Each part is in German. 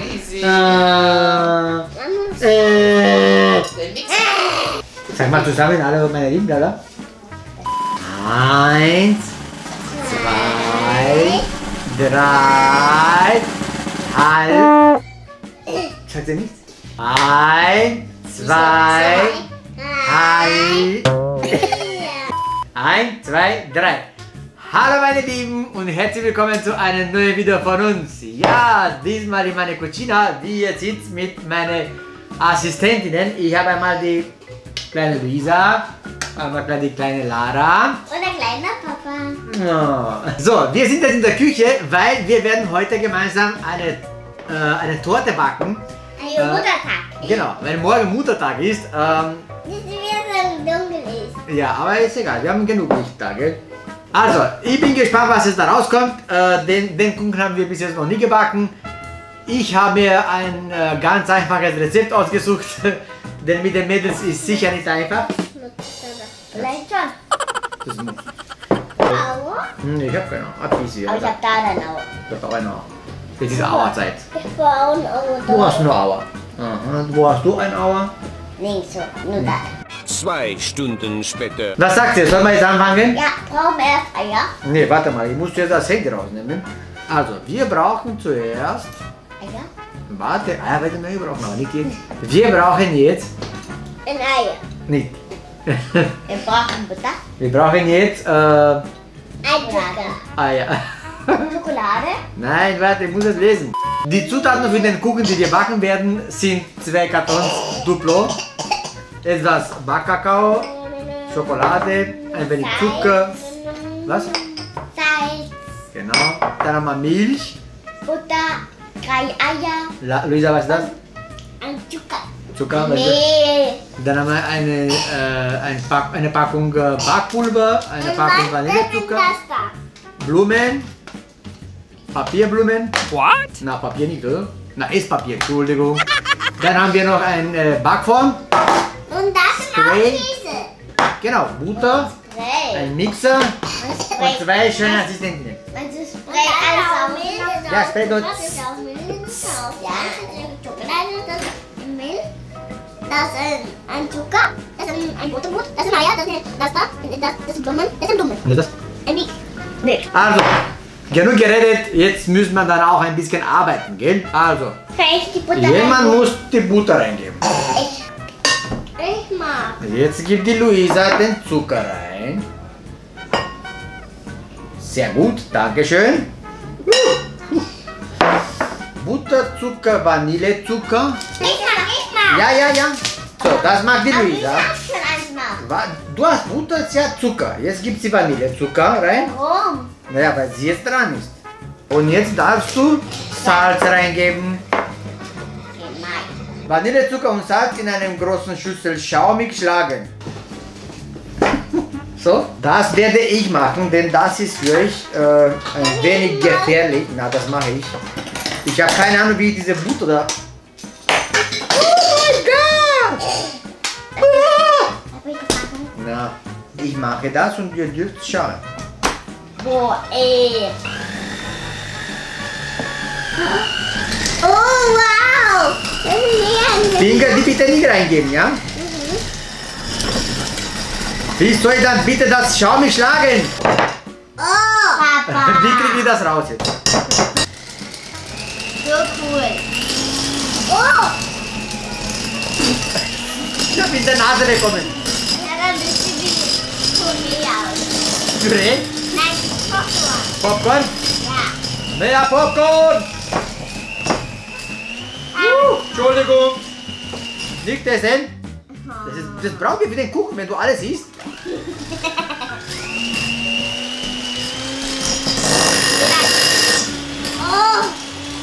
easy. Sag mal zusammen, alle meine Lieben, oder? 1, 2, 3, halb. Sagt ihr nichts? 1, 2, halb. 1, 2, 3. Hallo meine Lieben und herzlich willkommen zu einem neuen Video von uns. Ja, diesmal in meiner Cucina, wie ihr seht, mit meinen Assistentinnen. Ich habe einmal die kleine Luisa, einmal die kleine Lara. Und der kleine Papa. Oh. So, wir sind jetzt in der Küche, weil wir werden heute gemeinsam eine Torte backen. Ein Muttertag. Genau, weil morgen Muttertag ist. Nicht mehr so dunkel ist. Ja, aber ist egal, wir haben genug Lichttage. Also, ich bin gespannt, was jetzt da rauskommt. Den Kuchen haben wir bis jetzt noch nie gebacken. Ich habe mir ein ganz einfaches Rezept ausgesucht, denn mit den Mädels ist sicher nicht einfach. Vielleicht schon. Das muss. Ich habe keine Ahnung. Ich habe da dann auch. Das ist Auerzeit. Ich brauche ein Auer. Du hast nur Auer. Wo hast du ein Auer? Nicht so, nur da. 2 Stunden später. Was sagt ihr? Sollen wir jetzt anfangen? Ja, brauchen wir erst Eier. Ne, warte mal, ich muss zuerst das Handy rausnehmen. Also, wir brauchen zuerst. Eier? Warte, Eier werden wir brauchen, aber nicht jetzt. Wir brauchen jetzt. Ein Ei. Nicht. Wir brauchen Butter. Wir brauchen jetzt. Eier. Schokolade? Nein, warte, ich muss es lesen. Die Zutaten für den Kuchen, die wir backen werden, sind 2 Kartons Duplo. Etwas Backkakao, Schokolade, ein wenig Zucker, was? Salz. Genau, dann haben wir Milch. Butter, 3 Eier. Luisa, was ist das? Ein Zucker. Zucker, was ist das? Dann haben wir eine Packung Backpulver, eine Packung Vanillezucker, Blumen, Papierblumen. What? Na, Papier nicht, oder? Na, Esspapier, Entschuldigung. Dann haben wir noch eine Backform. Und das sind auch diese. Genau, Butter, ein Mixer und 2 schöne Assistentinnen. Und das Spray alles auf Milch. Ja, Spray dort. Das ist auf Milch. Ja, Schokolade, das ist Milch. Das ist ein Zucker, das ist ein Butterbrot, das ist ein Eier, das ist Blumen, das ist Blumen. Das ist ein Mix. Also, genug geredet, jetzt müssen wir dann auch ein bisschen arbeiten, gell? Also, jemand muss die Butter reingeben. Jetzt gibt die Luisa den Zucker rein. Sehr gut, dankeschön. Butter, Zucker, Vanillezucker. Ich mach. Ja. So, das macht die Luisa. Du hast Butter, sie hat Zucker. Jetzt gibt sie Vanillezucker rein. Warum? Naja, weil sie jetzt dran ist. Und jetzt darfst du Salz reingeben. Vanillezucker und Salz in einem großen Schüssel schaumig schlagen. So, das werde ich machen, denn das ist für euch ein wenig gefährlich. Na, das mache ich. Ich habe keine Ahnung, wie diese Butter da... Oh mein Gott! Na, ich mache das und ihr dürft schauen. Boah, ey! Oh, wow! Finger, die bitte nicht reingeben, ja? Wie soll ich dann bitte das schaumig schlagen? Oh, Papa! Wie kriege ich das raus jetzt? So cool! Oh! Ich hab in der Nase bekommen. Ja, dann bist du wie Püree aus. Püree? Nein, Popcorn. Popcorn? Ja. Mehr Popcorn! Entschuldigung! Nicht essen! Das brauchen wir für den Kuchen, wenn du alles isst. Oh,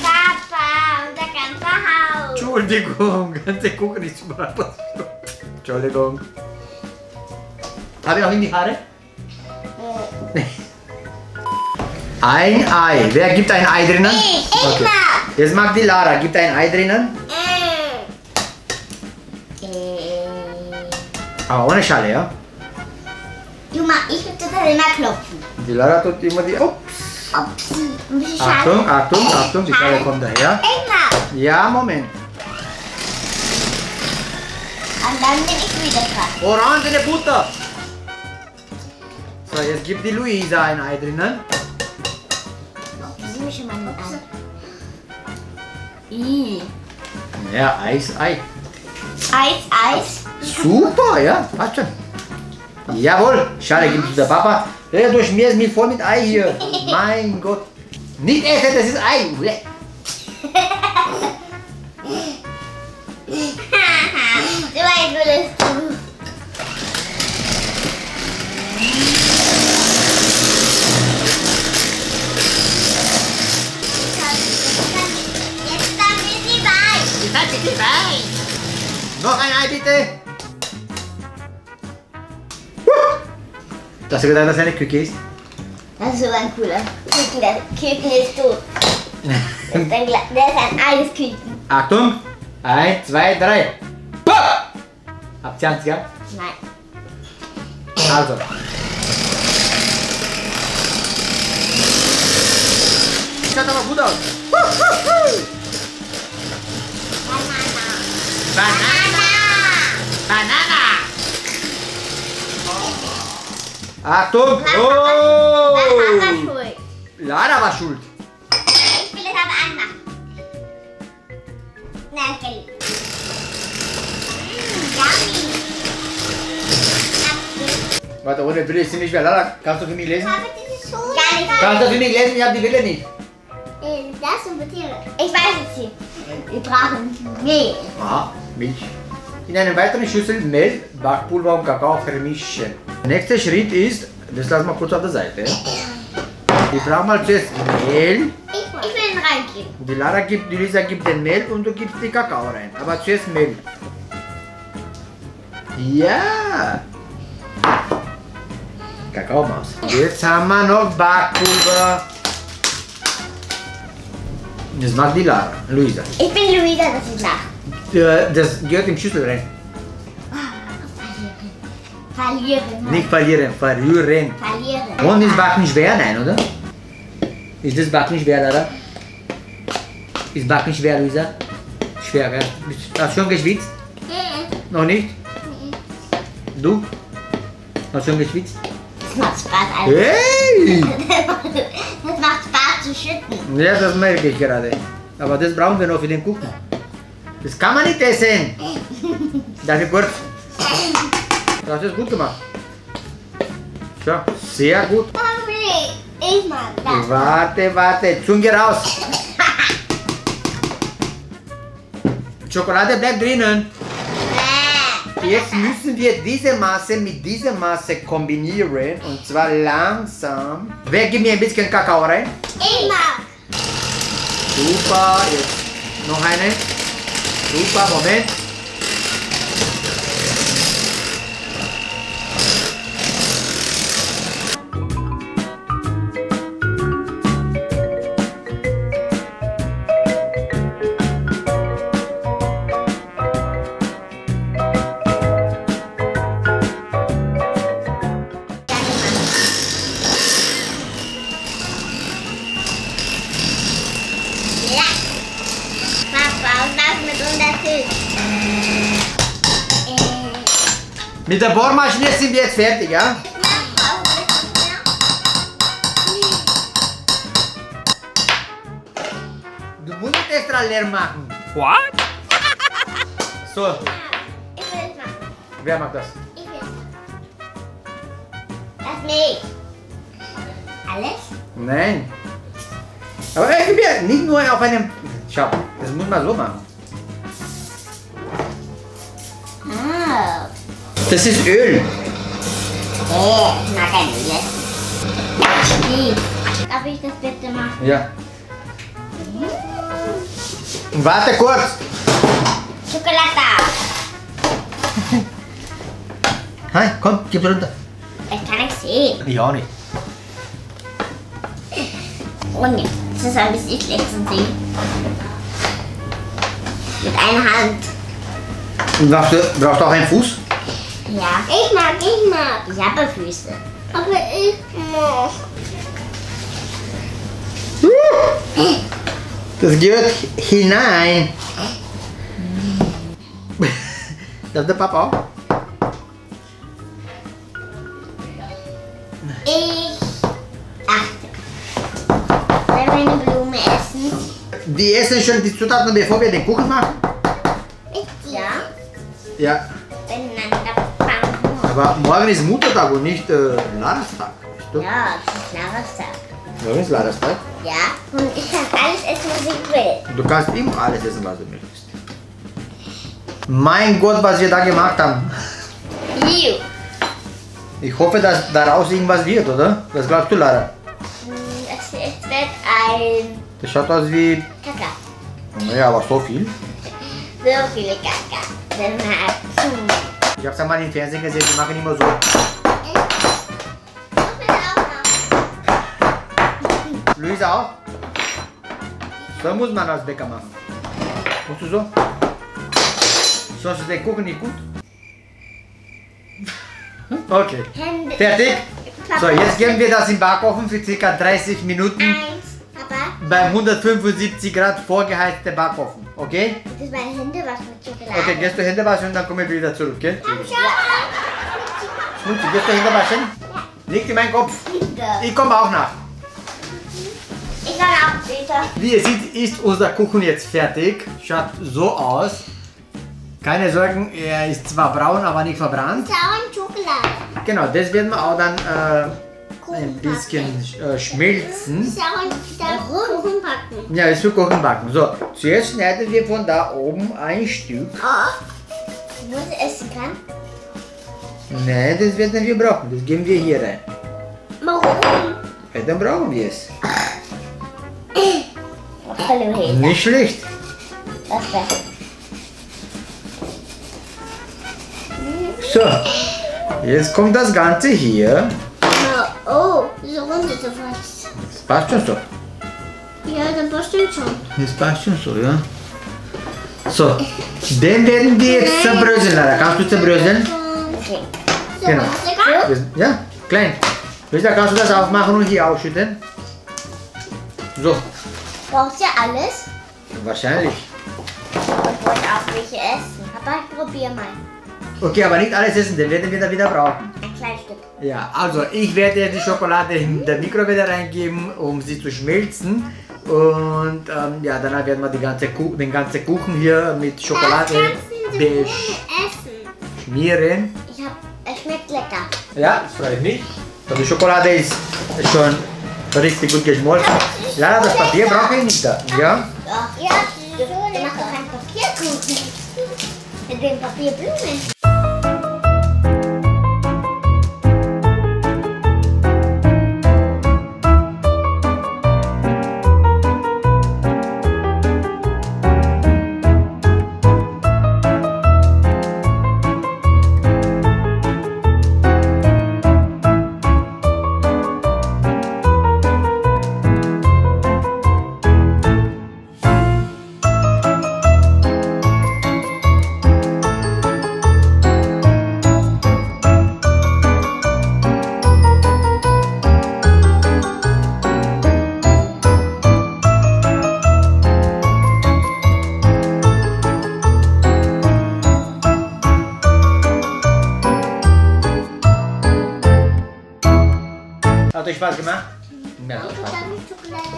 Papa, unser ganzer Haus! Entschuldigung, ganze Kuchen ist überall passiert. Entschuldigung. Habe ich auch in die Haare? Nee. Ein Ei. Wer gibt ein Ei drinnen? Ich mach! Jetzt mag die Lara. Gibt ein Ei drinnen? Aber ohne Schale, ja? Ich würde das immer klopfen. Die Lara tut immer die... Ups! Achtung, Achtung, Achtung, die Schale kommt daher. يا مؤمن. And then the liquid. Orange and butter. So jetzt gib die Luisa ein Ei drinnen. Sieh mich mal an. Ih. Ja, Eis. Eis. Super, ja, passt schon. Jawohl, schade, gib es der Papa. Ja, du schmierst mich voll mit Ei hier. Mein Gott. Nicht essen, das ist Ei. Du weißt, würdest du. Jetzt dann mit die Beine. Noch ein Ei, bitte. Hast du gedacht, dass eine Küche ist? Das ist so ein cooler Küken ist du. Das ist ein Eisküken. Achtung! 1, 2, 3. Habt ihr Angst gehabt? Nein. Also. Schaut aber gut aus. Banana! Achtung! Oh! Lara war schuld. Lara war schuld. Ich will es aber anmachen. Nein, ich will es. Warte, ohne Brille ist ziemlich schwer. Lara, kannst du für mich lesen? Kannst du für mich lesen? Ich hab die Brille nicht. Das sind Tiere. Ich weiß es nicht. Wir brauchen Mehl. Ah, Milch. In einer weiteren Schüssel Mehl, Backpulver und Kakao vermischen. Der nächste Schritt ist, das lassen wir kurz auf der Seite. Wir brauchen mal zuerst Mehl. Ich will ihn reingeben. Die Lara gibt, die Lisa gibt den Mehl und du gibst den Kakao rein. Aber zuerst Mehl. Ja! Kakaomaus. Jetzt haben wir noch Backpulver. Das macht die Lara, Luisa. Ich bin Luisa, das ist Lara. Das gehört im Schüssel rein. Verlieren. Nicht verlieren, verrühren. Verlieren. Und ist Backen schwer? Nein, oder? Ist das Backen schwer, Lara? Ist Backen schwer, Luisa? Schwer, gell? Hast du schon geschwitzt? Nein. Noch nicht? Nein. Du? Hast du schon geschwitzt? Das macht Spaß, Alter. Hey! Das macht Spaß zu schütten. Ja, das merke ich gerade. Aber das brauchen wir noch für den Kuchen. Das kann man nicht essen. Danke kurz. Du hast es gut gemacht. Ja, sehr gut. Ich mag das. Warte. Zunge raus. Schokolade bleibt drinnen. Jetzt müssen wir diese Masse mit dieser Masse kombinieren. Und zwar langsam. Wer gibt mir ein bisschen Kakao rein? Ich mag. Super. Jetzt noch eine. Super, Moment. Mit der Bohrmaschine sind wir jetzt fertig, ja? Du musst nicht extra leer machen. What? So. Ich will es machen. Wer macht das? Ich will es machen. Das Milch. Alles? Nein. Aber nicht nur auf einem... Schau, das muss man so machen. Ah. Das ist Öl. Ich mag kein Öl. Darf ich das bitte machen? Ja. Mm. Warte kurz. Schokolade. Hi, komm, gib runter. Das kann ich sehen. Ich auch nicht. Oh ne, das ist ein bisschen schlecht zu sehen. Mit einer Hand. Und brauchst du auch einen Fuß? Ja. Ich mag. Ich habe Füße. Aber ich mag. Das gehört hinein. Das der Papa? Ich achte. Wenn wir eine Blume essen. Die essen schon die Zutaten, bevor wir den Kuchen machen? Ja. Ja. Aber morgen ist Muttertag und nicht Larastag. Ja, es ist Larastag. Morgen ist Larastag? Ja, und ich kann alles essen, was ich will. Du kannst immer alles essen, was du möchtest. Mein Gott, was wir da gemacht haben. Ich hoffe, dass daraus irgendwas wird, oder? Was glaubst du, Lara? Es wird ein... Das schaut aus wie... Kaka. Naja, aber so viel? So viele Kaka. Wenn man ich hab's einmal im Fernsehen gesehen, die machen immer so. Luisa auch? So muss man als Bäcker machen. Musst du so? Sonst ist der Kuchen nicht gut. Okay. Fertig? So, jetzt geben wir das im Backofen für ca. 30 Minuten. Beim 175 Grad vorgeheizte Backofen. Okay? Das war Hände waschen mit Schokolade. Okay, gehst du Hände waschen und dann kommen wir wieder zurück, okay? Schmutzi, gehst du Hände waschen? Ja. Liegt in meinen Kopf. Ich komme auch nach. Ich komme auch später. Wie ihr seht, ist unser Kuchen jetzt fertig. Schaut so aus. Keine Sorgen, er ist zwar braun, aber nicht verbrannt. Braun Schokolade. Genau, das werden wir auch dann ein bisschen schmelzen. Kuchen backen. Ja, ist für Kuchen backen. So, zuerst schneiden wir von da oben ein Stück. Oh, muss ich essen kann? Nein, das werden wir brauchen. Das geben wir hier rein. Warum? Ja, dann brauchen wir es. Nicht schlecht. So, jetzt kommt das Ganze hier. Oh, diese Runde so was. Das passt schon so. Ja, das passt schon. Das passt schon so, ja. So, den werden wir jetzt zerbröseln, Lara. Kannst du zerbröseln? Okay. So, genau. Ja, klein. Lisa, kannst du das aufmachen und hier ausschütten? So. Brauchst du alles? Wahrscheinlich. Ich wollte auch welche essen, aber ich probiere mal. Okay, aber nicht alles essen, den werden wir dann wieder brauchen. Ein kleines Stück. Ja, also ich werde jetzt die Schokolade in der Mikrowelle reingeben, um sie zu schmelzen. Und ja, danach werden wir den ganzen Kuchen hier mit Schokolade beschmieren. Es schmeckt lecker. Ja, das freut mich. So, die Schokolade ist schon richtig gut geschmolzen. Ja, das Papier brauche ich nicht da. Ja? Ja, du machst auch einen Papierkuchen. Mit dem Papierblumen. Hat euch Spaß gemacht? Ja,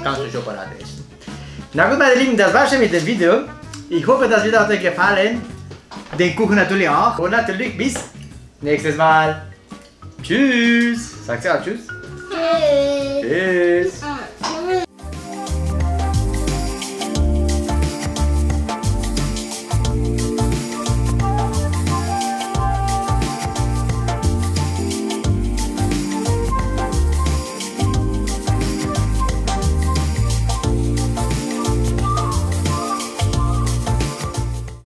kannst du Schokolade essen. Na gut, meine Lieben, das war's schon mit dem Video. Ich hoffe, das Video hat euch gefallen. Den Kuchen natürlich auch. Und natürlich bis nächstes Mal. Tschüss. Sagst du auch tschüss? Tschüss. Tschüss.